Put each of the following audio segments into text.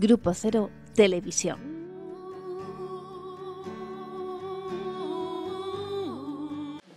Grupo Cero Televisión.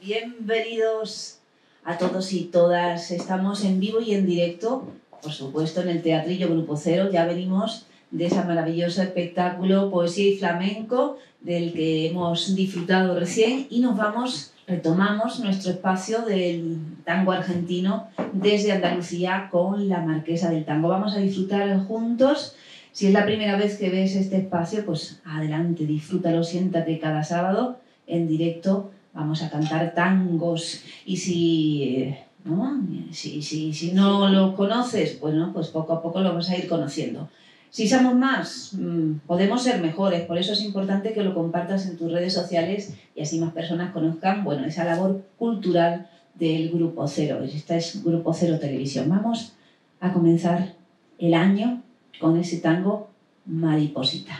Bienvenidos a todos y todas. Estamos en vivo y en directo, por supuesto, en el Teatrillo Grupo Cero. Ya venimos de ese maravilloso espectáculo Poesía y Flamenco, del que hemos disfrutado recién, y nos vamos, retomamos nuestro espacio del tango argentino desde Andalucía con la Marquesa del Tango. Vamos a disfrutar juntos. Si es la primera vez que ves este espacio, pues adelante, disfrútalo, siéntate cada sábado en directo. Vamos a cantar tangos y si no los conoces, bueno, pues poco a poco lo vas a ir conociendo. Si somos más, podemos ser mejores, por eso es importante que lo compartas en tus redes sociales y así más personas conozcan, bueno, esa labor cultural del Grupo Cero. Esta es Grupo Cero Televisión. Vamos a comenzar el año con ese tango Mariposita.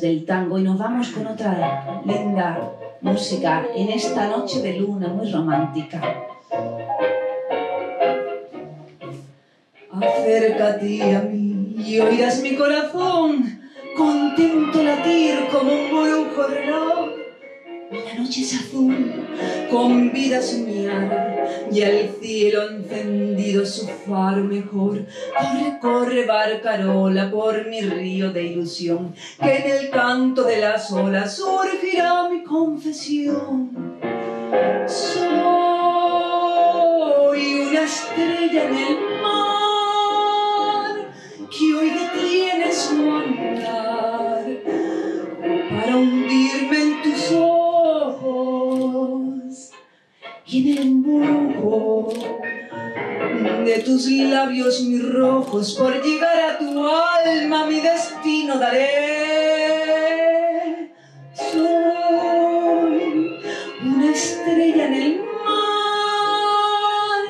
Del tango, y nos vamos con otra linda música en esta noche de luna muy romántica. Acércate a mí y oirás mi corazón contento latir como un brujo reloj. La noche es azul, convida a soñar, y al cielo encendido su faro mejor. Corre, corre, barcarola, por mi río de ilusión, que en el canto de las olas surgirá mi confesión. Soy una estrella en el mar, que hoy detiene su andar. tus labios mis rojos, por llegar a tu alma mi destino daré. Soy una estrella en el mar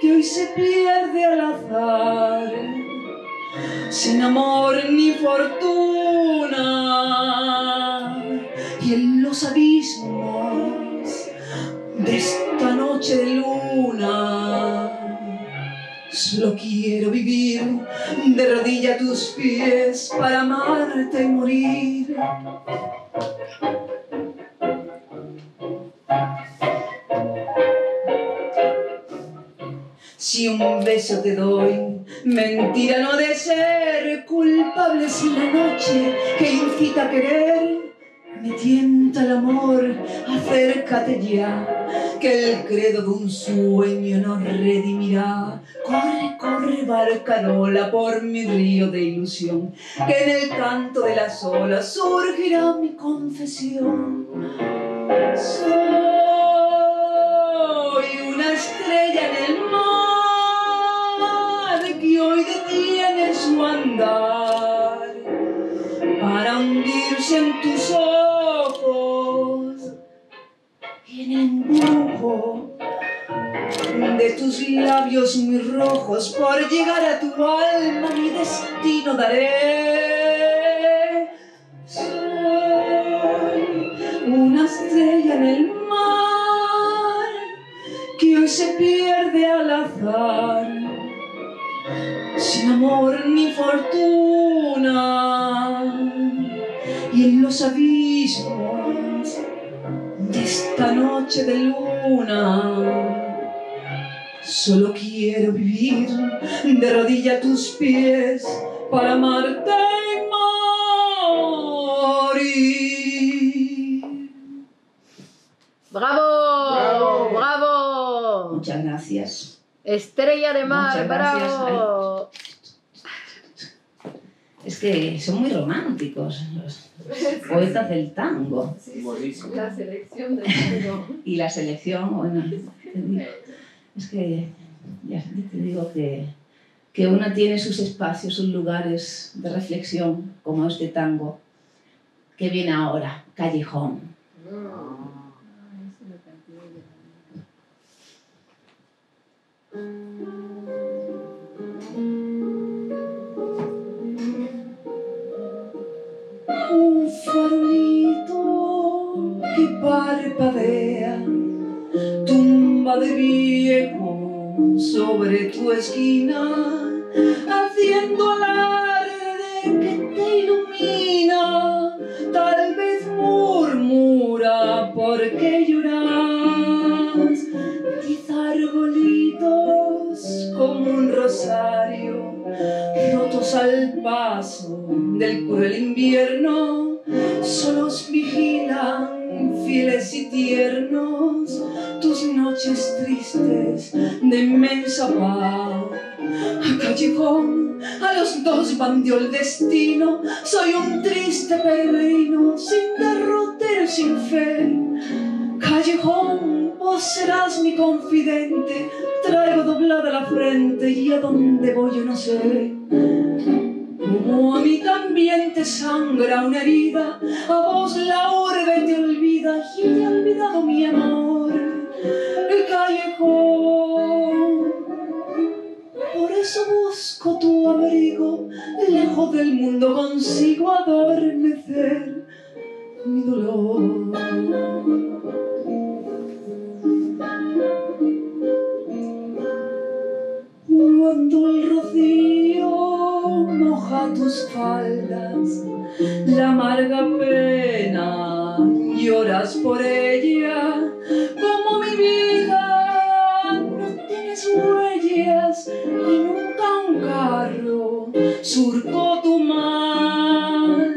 que hoy se pierde al azar, sin amor ni fortuna, y en los abismos de esta noche de luna solo quiero vivir de rodilla a tus pies para amarte y morir. Si un beso te doy, mentira no de ser, culpable si la noche que incita a querer me tienta el amor, acércate ya, que el credo de un sueño nos redimirá. Corre, corre, barcarola, por mi río de ilusión, que en el canto de las olas surgirá mi confesión. Soy una estrella en el mar que hoy detiene su andar para hundirse en tus ojos, en el embrujo de tus labios muy rojos, por llegar a tu alma mi destino daré. Soy una estrella en el mar que hoy se pierde al azar, sin amor ni fortuna, y en los abismos de esta noche de luna solo quiero vivir de rodilla a tus pies para amarte y morir. ¡Bravo! ¡Bravo! ¡Bravo! Muchas gracias. Estrella de mar, bravo. Es que son muy románticos los poetas del tango. La selección del tango. Y la selección, bueno, es que ya te digo que uno tiene sus espacios, sus lugares de reflexión, como este tango que viene ahora, Callejón. Un farolito que parpadea, tumba de viejo sobre tu esquina, haciendo alarde que te ilumina, tal vez murmura por qué lloras. 10 arbolitos como un rosario, rotos al paso del cruel invierno, solos vigilan, fieles y tiernos, tus noches tristes de inmensa paz. A Callejón, a los dos bandió el destino, soy un triste peregrino, sin derrotero y sin fe. Callejón, vos serás mi confidente, traigo doblada la frente y a dónde voy yo no sé. Como a mí también te sangra una herida, a vos la urbe te olvida y he olvidado mi amor. El callejón, por eso busco tu abrigo, lejos del mundo consigo adormecer mi dolor. Cuando el rocío moja tus faldas, la amarga pena lloras por ella. Como mi vida no tienes huellas y nunca un carro surcó tu mal.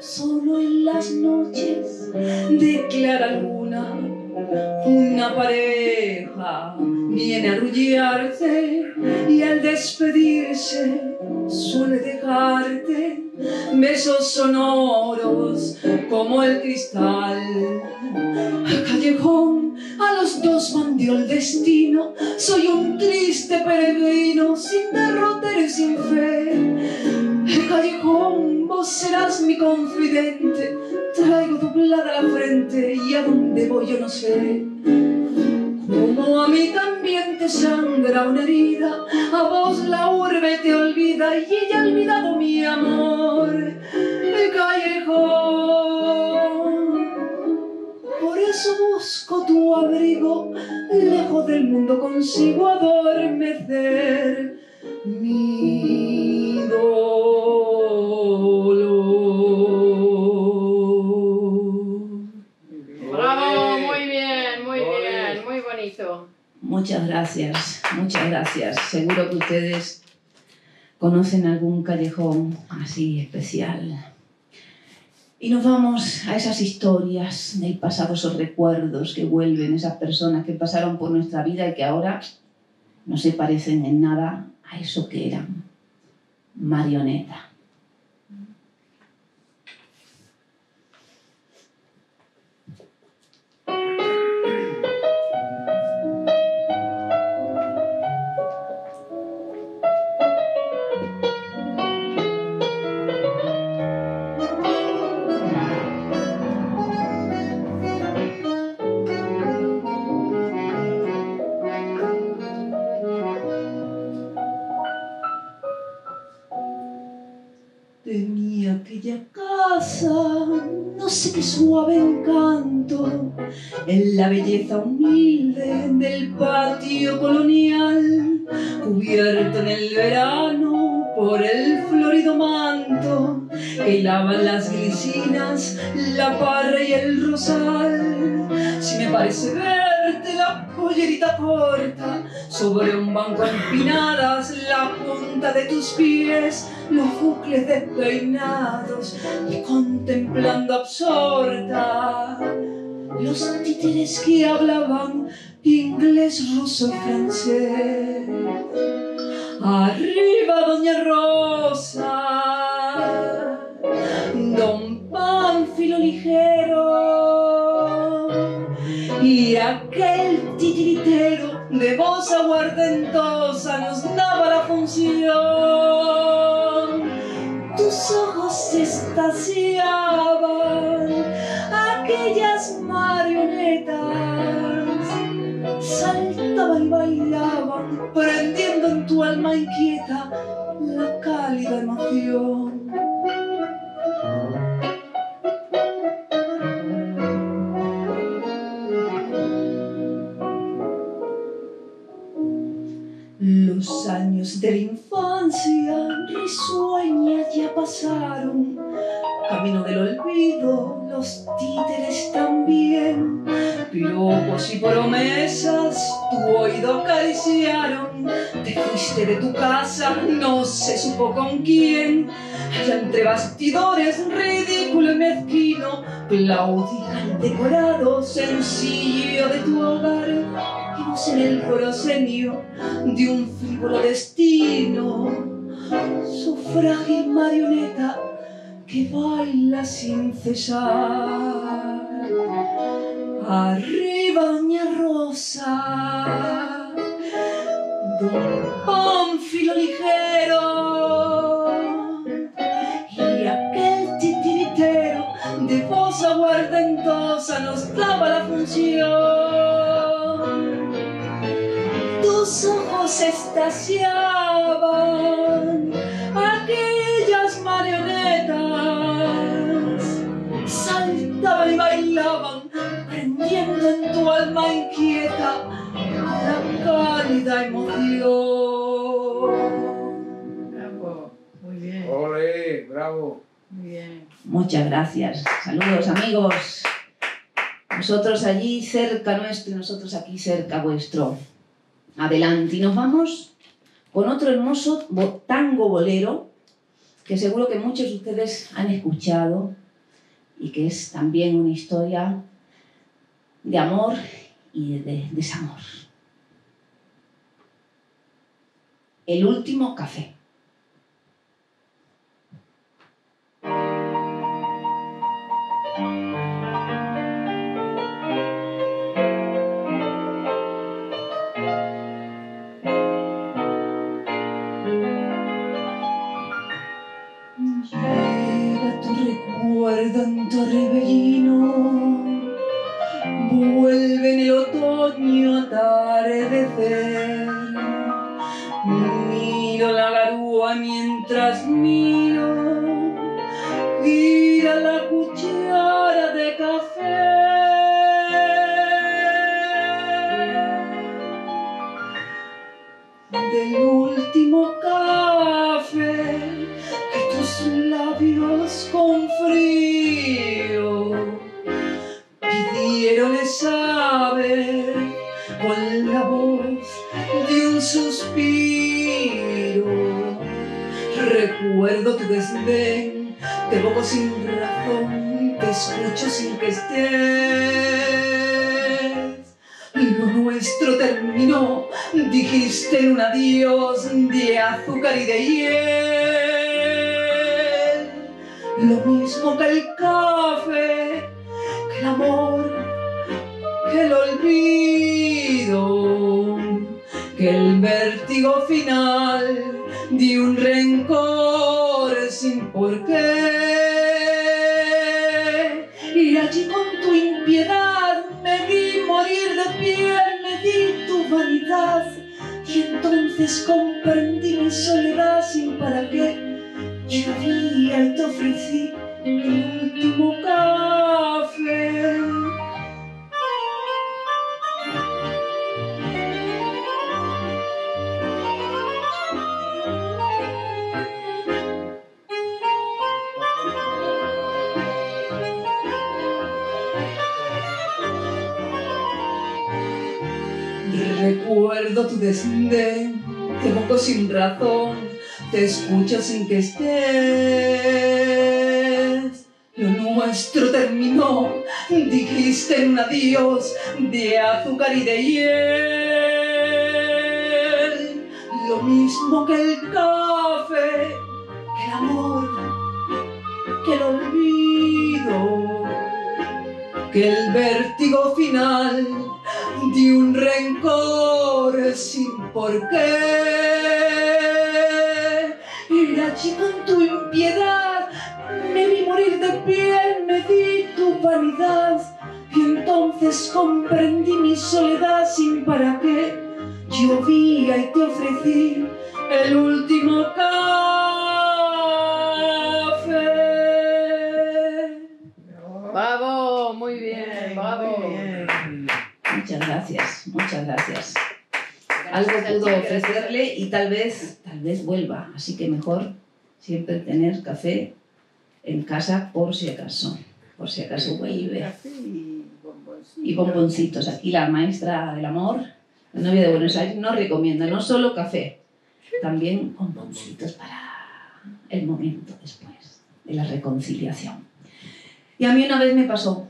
Solo en las noches de clara luna una pareja viene a arrullarse y al despedirse suele dejarte. Me besos sonoros como el cristal. A callejón, a los dos mandió el destino. Soy un triste peregrino, sin derrotero y sin fe. A callejón, vos serás mi confidente. Traigo doblada la frente y a dónde voy yo no sé. Como a mí también te sangra una herida, a vos la urbe te olvida y ella ha olvidado mi amor. El callejón, por eso busco tu abrigo, lejos del mundo consigo adormecer mi dolor. ¡Bravo! Muy bien, muy bien, muy bonito. Muchas gracias, muchas gracias. Seguro que ustedes conocen algún callejón así especial. Y nos vamos a esas historias del pasado, esos recuerdos que vuelven, esas personas que pasaron por nuestra vida y que ahora no se parecen en nada a eso que eran. Marioneta. No sé qué suave encanto en la belleza humilde del patio colonial, cubierto en el verano por el florido manto que hilaban las glicinas, la parra y el rosal. Si me parece verte la pollerita corta sobre un banco empinadas, la punta de tus pies, los bucles despeinados y contemplando absorta los títeres que hablaban inglés, ruso y francés. Arriba Doña Rosa, Don Pánfilo Ligero y aquel titiritero de voz aguardentosa nos daba la función. Tus ojos extasiaban aquellas marionetas, saltaban y bailaban, prendiendo en tu alma inquieta la cálida emoción. Los años de la infancia risueña ya pasaron, camino del olvido, los títeres también, piropos y promesas tu oído acariciaron. Te fuiste de tu casa, no se supo con quién, allá entre bastidores, ridículo y mezquino, claudican decorado sencillo de tu hogar. En el proscenio de un frívolo destino, su frágil marioneta que baila sin cesar. Arriba Doña Rosa, Don Pánfilo Ligero y aquel titiritero de voz aguardentosa nos daba la función. Tus ojos extasiaban aquellas marionetas, saltaban y bailaban, prendiendo en tu alma inquieta la cálida emoción. Bravo, muy bien. Ole, bravo. Muy bien. Muchas gracias. Saludos, amigos. Vosotros allí cerca nuestro y nosotros aquí cerca vuestro. Adelante, y nos vamos con otro hermoso tango bolero que seguro que muchos de ustedes han escuchado y que es también una historia de amor y de desamor. El último café. recuerdan torbellino, vuelven el otoño atardecer. Miro la garúa mientras miro, gira la cuchara de café. Del último café que tus labios con frío pidieron saber con la voz de un suspiro. Recuerdo tu desdén, te bobo sin razón, te escucho sin que estés. Lo nuestro terminó, dijiste un adiós de azúcar y de hiel. Lo mismo que el café, que el amor, que el olvido, que el vértigo final de un rencor sin porqué. Y allí con tu impiedad me vi morir de pie, me di tu vanidad, y entonces comprendí mi soledad sin para qué. Llovía y te ofrecí el último café. Recuerdo tu desdén, te boco sin razón, te escucho sin que estés. Lo nuestro terminó, dijiste un adiós de azúcar y de hiel. Lo mismo que el café, que el amor, que el olvido, que el vértigo final de un rencor sin porqué. Y allí con tu impiedad me vi morir de piel, me di tu vanidad, y entonces comprendí mi soledad sin para qué. Llovía y te ofrecí el último café. ¡Bravo! Muy bien, bravo. Muy bien. Muchas gracias, muchas gracias. Algo pudo ofrecerle y tal vez vuelva. Así que mejor siempre tener café en casa por si acaso vuelve. Y bomboncitos. Aquí la maestra del amor, la novia de Buenos Aires, nos recomienda no solo café, también bomboncitos para el momento después de la reconciliación. Y a mí una vez me pasó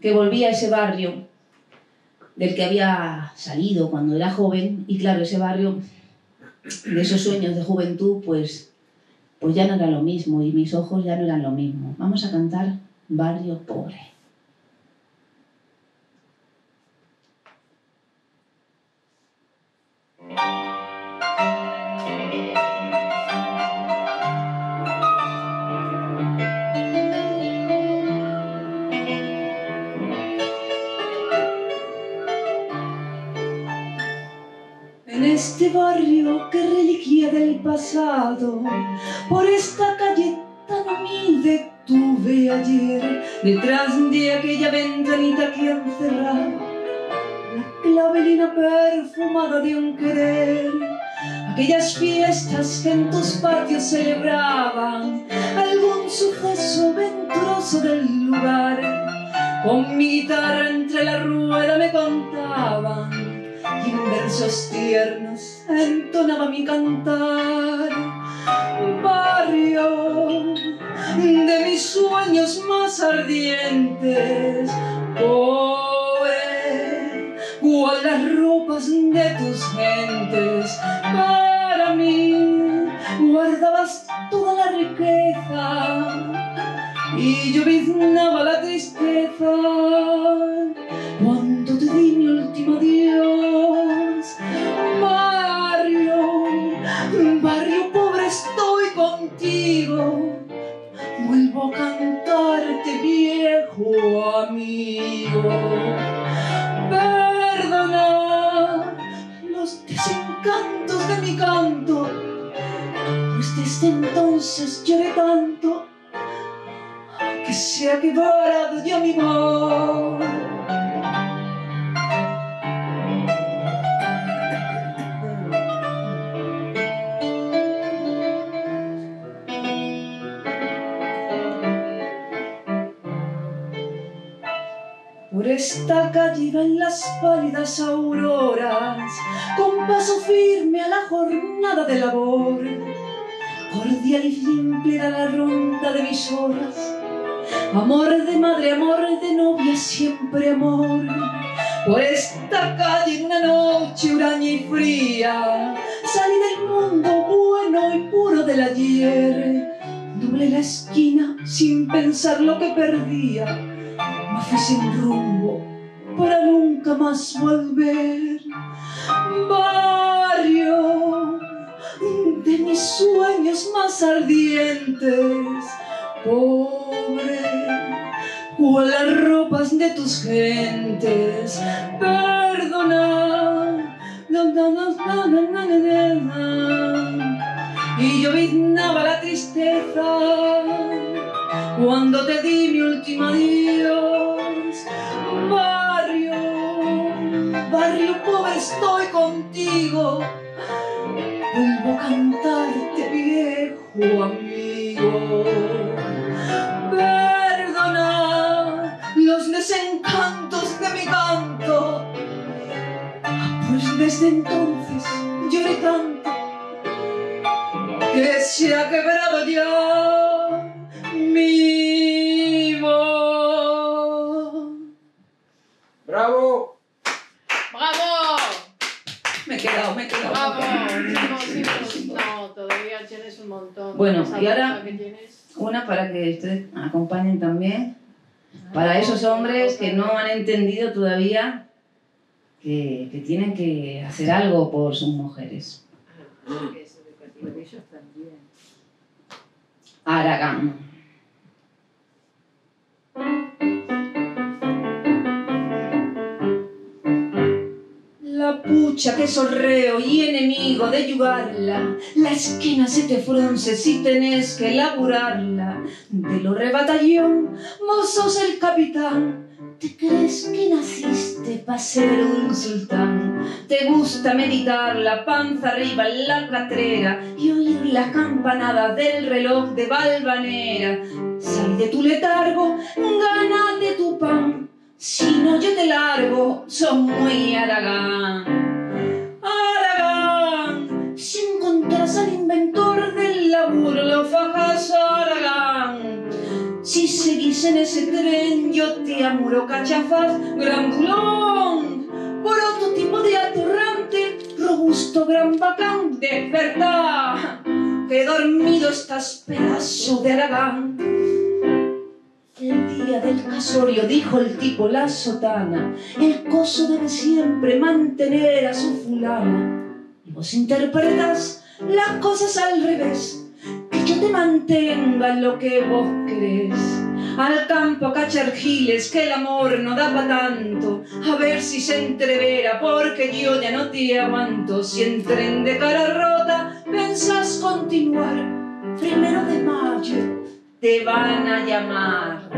que volví a ese barrio del que había salido cuando era joven, y claro, ese barrio de esos sueños de juventud, pues ya no era lo mismo, y mis ojos ya no eran lo mismo. Vamos a cantar Barrio Pobre. Este barrio, que reliquia del pasado, por esta calle tan humilde tuve ayer, detrás de aquella ventanita que han cerrado, la clavelina perfumada de un querer, aquellas fiestas que en tus patios celebraban algún suceso venturoso del lugar. Con mi guitarra entre la rueda me contaban, y en versos tiernos entonaba mi cantar. Barrio de mis sueños más ardientes, pobre cual las ropas de tus gentes. Para mí guardabas toda la riqueza y yo lloviznaba la tristeza. Cuando te di mi último adiós, barrio, barrio pobre, estoy contigo. vuelvo a cantarte, viejo amigo. Perdona los desencantos de mi canto, pues desde entonces lloré tanto que se ha quebrado ya mi voz. Por esta calle van las pálidas auroras, con paso firme a la jornada de labor. Cordial y simple era la ronda de mis horas, amor de madre, amor de novia, siempre amor. Por esta calle en una noche huraña y fría, salí del mundo bueno y puro del ayer. Doblé la esquina sin pensar lo que perdía, me fui sin rumbo para nunca más volver. Barrio de mis sueños más ardientes, pobre cual las ropas de tus gentes. Perdona, y yo viznaba la tristeza cuando te di mi último adiós. Barrio, barrio pobre, estoy contigo, vuelvo a cantarte, viejo amigo. Perdona los desencantos de mi canto, pues desde entonces lloré tanto que se ha quebrado ya mi voz. ¡Bravo! ¡Bravo! Me he quedado. ¡Vamos! No, todavía tienes un montón. Bueno, y ahora una para que ustedes acompañen también. Para esos hombres que no han entendido todavía que tienen que hacer algo por sus mujeres. Por ellos también. Aragán. La pucha que sorreo y enemigo de yugarla, la esquina se te frunce si tenés que laburarla. De lo rebatallón, vos sos el capitán. ¿Te crees que naciste para ser un sultán? Te gusta meditar la panza arriba en la platera y oír las campanadas del reloj de Valvanera. Sal de tu letargo, gánate tu pan, si no yo te largo, sos muy Aragán. Aragán, si encontrás al inventor del laburo, lo fajas, Aragán. Si seguís en ese tren, yo te amuro, cachafaz, grandulón. Por otro tipo de atorrante, robusto, gran bacán, despertá, que dormido estás, pedazo de Aragán. El día del casorio dijo el tipo la sotana, el coso debe siempre mantener a su fulana. Y vos interpretás las cosas al revés, que yo te mantenga en lo que vos querés. Al campo a cachargiles que el amor no da pa' tanto, a ver si se entrevera porque yo ya no te aguanto. Si en tren de cara rota pensás continuar, 1 de mayo te van a llamar.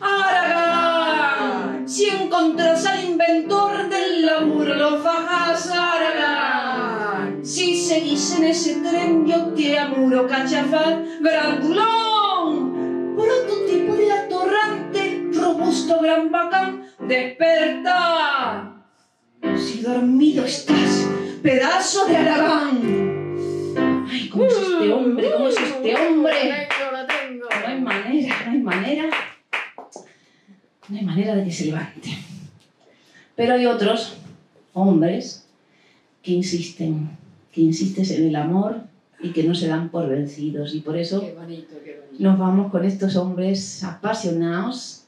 Aragán, si encontrás al inventor del laburo, lo fajas, Aragán. Si seguís en ese tren, yo te amuro, cachafaz, grandulón. Por otro tipo de atorrante, robusto, gran bacán, despertá, si dormido estás, pedazo de Aragán. Ay, ¿cómo es este hombre? ¿Cómo es este hombre? No hay manera de que se levante. Pero hay otros hombres que insisten en el amor y que no se dan por vencidos. Y por eso qué bonito. Nos vamos con estos hombres apasionados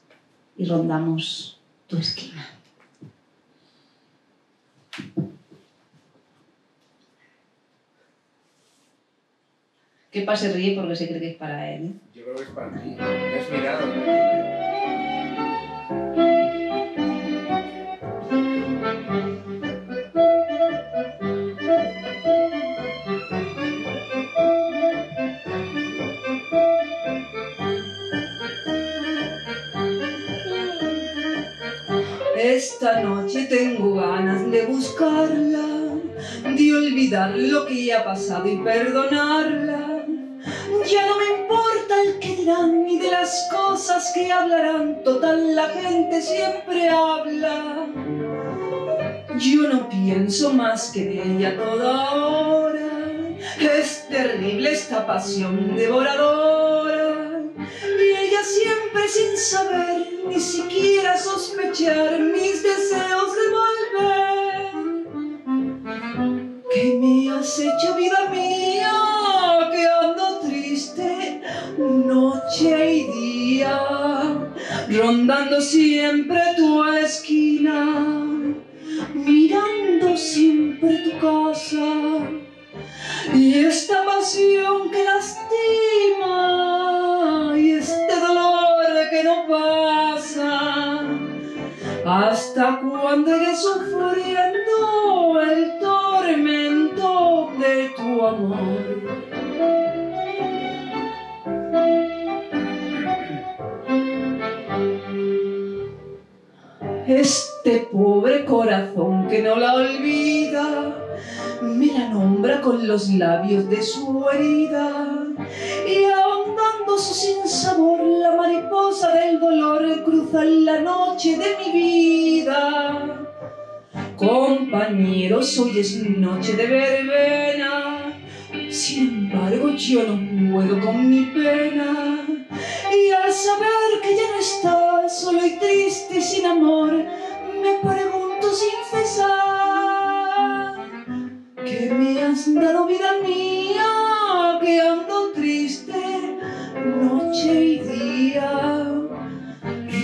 y rondamos tu esquina. ¿Qué pase ríe porque se cree que es para él? Yo creo que es para mí. Me has mirado, esta noche tengo ganas de buscarla, de olvidar lo que ya ha pasado y perdonarla. Ya no me importa el que dirán ni de las cosas que hablarán, total la gente siempre habla. Yo no pienso más que en ella toda hora, es terrible esta pasión devoradora. Y ella siempre sin saber, ni siquiera sospechar mis deseos de volver. ¿Qué me has hecho, vida mía? Que ando triste noche y día, rondando siempre tu esquina, mirando siempre tu casa, y esta pasión que lastima, y este dolor que no pasa. ¿Hasta cuándo iré sufriendo el tormento de tu amor? Este pobre corazón que no la olvida, me la nombra con los labios de su herida, y ahondando su sinsabor, la mariposa del dolor cruza la noche de mi vida. Compañeros, hoy es noche de verbena, sin embargo yo no puedo con mi pena. Y al saber que ya no está, solo y triste y sin amor, me pregunto sin cesar, ¿qué me has dado, vida mía? Que ando triste noche y día,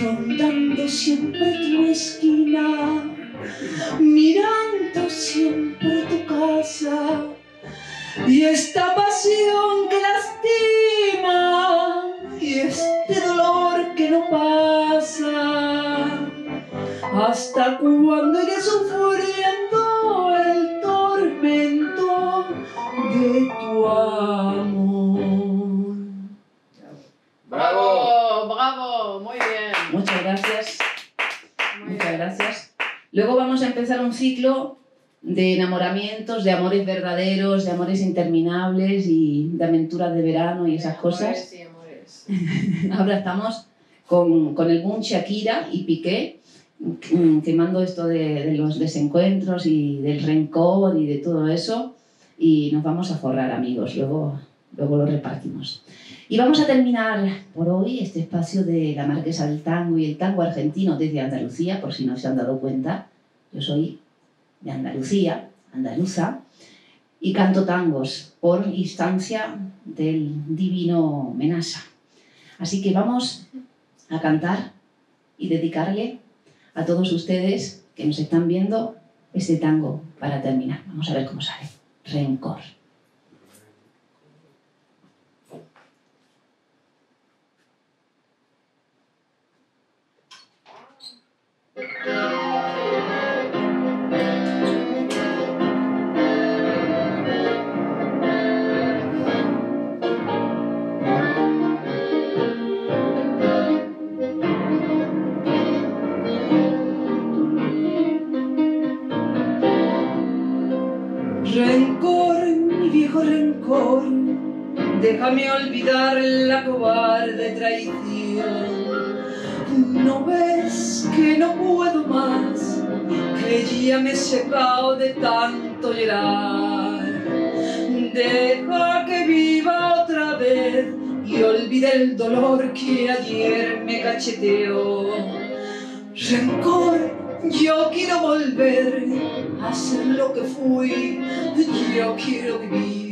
rondando siempre tu esquina, mirando siempre tu casa, y esta pasión que lastima, y este dolor que no pasa. ¿Hasta cuándo iré sufriendo el tormento de tu amor? ¡Bravo! ¡Bravo! Muy bien. Muchas gracias. Muchas gracias. Luego vamos a empezar un ciclo de enamoramientos, de amores verdaderos, de amores interminables y de aventuras de verano y esas cosas. Ahora estamos con el boom Shakira y Piqué, quemando esto de los desencuentros y del rencor y de todo eso, y nos vamos a forrar, amigos, luego lo repartimos. Y vamos a terminar por hoy este espacio de la Marquesa del Tango y el tango argentino desde Andalucía, por si no se han dado cuenta, yo soy de Andalucía, andaluza, y canto tangos por instancia del divino Menassa. Así que vamos a cantar y dedicarle a todos ustedes que nos están viendo este tango para terminar. Vamos a ver cómo sale. Rencor. Rencor, déjame olvidar la cobarde traición. ¿No ves que no puedo más? Que ya me he secado de tanto llorar. Deja que viva otra vez y olvide el dolor que ayer me cacheteó. Rencor, yo quiero volver a ser lo que fui, yo quiero vivir.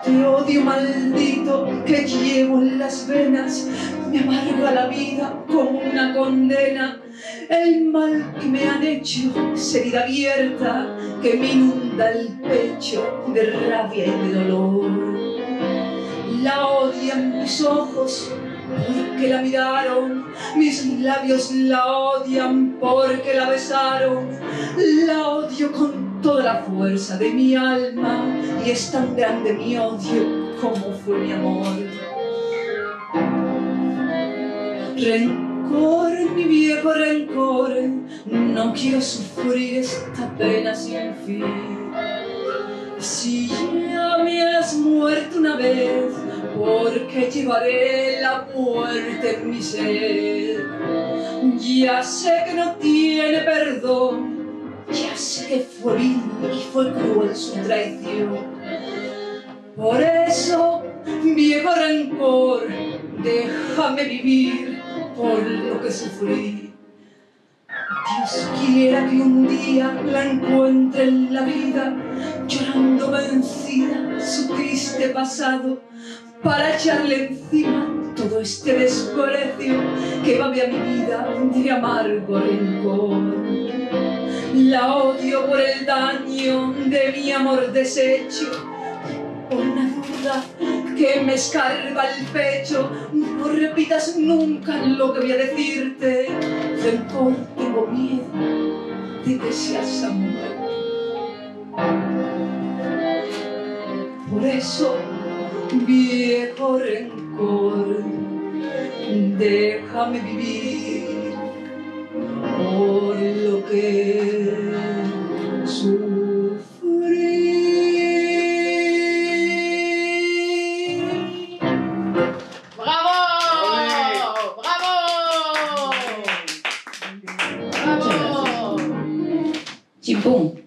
Este odio maldito que llevo en las venas me amarga la vida como una condena. El mal que me han hecho es herida abierta que me inunda el pecho de rabia y de dolor. la odian mis ojos porque la miraron, mis labios la odian porque la besaron, la odio con toda la fuerza de mi alma y es tan grande mi odio como fue mi amor. Rencor, mi viejo rencor, no quiero sufrir esta pena sin fin. Si ya me has muerto una vez, porque llevaré la muerte en mi ser. Ya sé que no tiene perdón, ya sé que fue vil y fue cruel su traición. Por eso, viejo rencor, déjame vivir por lo que sufrí. Dios quiera que un día la encuentre en la vida, llorando vencida su triste pasado, para echarle encima todo este desprecio que va a mi vida de amargo rencor. La odio por el daño de mi amor deshecho, por una duda que me escarba el pecho. No repitas nunca lo que voy a decirte. Rencor, tengo miedo de que seas amor. Por eso, viejo rencor, déjame vivir por lo que sufrí. Chimpún.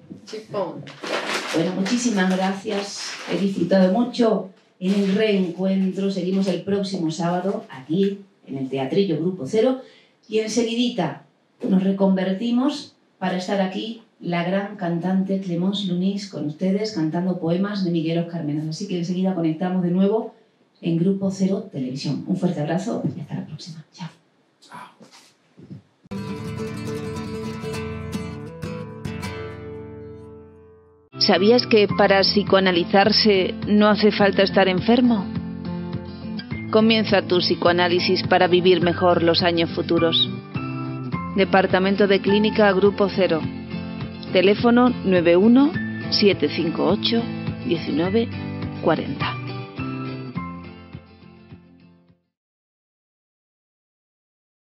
Bueno, muchísimas gracias. He disfrutado mucho en el reencuentro. Seguimos el próximo sábado aquí en el Teatrillo Grupo Cero y enseguidita nos reconvertimos para estar aquí la gran cantante Clemence Lunís con ustedes cantando poemas de Miguel Oscar Menassa. Así que enseguida conectamos de nuevo en Grupo Cero Televisión. Un fuerte abrazo y hasta la próxima. Chao. ¿Sabías que para psicoanalizarse no hace falta estar enfermo? Comienza tu psicoanálisis para vivir mejor los años futuros. Departamento de Clínica Grupo Cero. Teléfono 91 758 1940.